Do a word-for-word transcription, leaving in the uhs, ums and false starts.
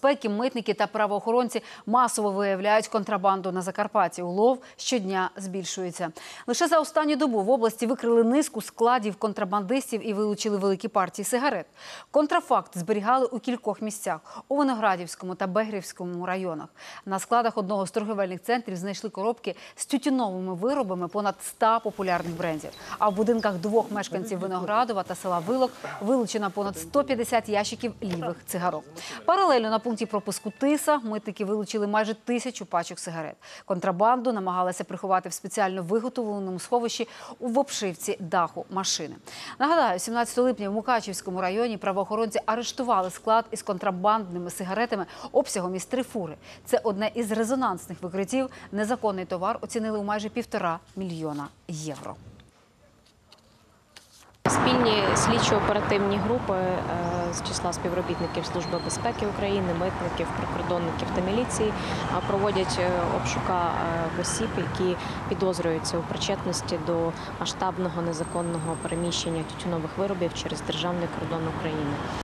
безпеки, митники та правоохоронці масово виявляють контрабанду на Закарпатті. Улов щодня збільшується. Лише за останню добу в області викрили низку складів контрабандистів і вилучили великі партії сигарет. Контрафакт зберігали у кількох місцях – у Виноградівському та Бегрівському районах. На складах одного з торговельних центрів знайшли коробки з тютюновими виробами понад ста популярних брендів. А в будинках двох мешканців Виноградова та села Вилок вилучено понад сто п'ятдесят ящиків лівих цигарок. Паралельно на пункті пропуску ТИСА митники вилучили майже тисячу пачок сигарет. Контрабанду намагалися приховати в спеціально виготовленому сховищі в обшивці даху машини. Нагадаю, сімнадцятого липня в Мукачевському районі правоохоронці арештували склад із контрабандними сигаретами обсягом із три фури. Це одне із резонансних викриттів. Незаконний товар оцінили у майже півтора мільйона євро. Спільні слідчо-оперативні групи з числа співробітників Служби безпеки України, митників, прикордонників та міліції проводять обшука осіб, які підозрюються у причетності до масштабного незаконного переміщення тютюнових виробів через державний кордон України.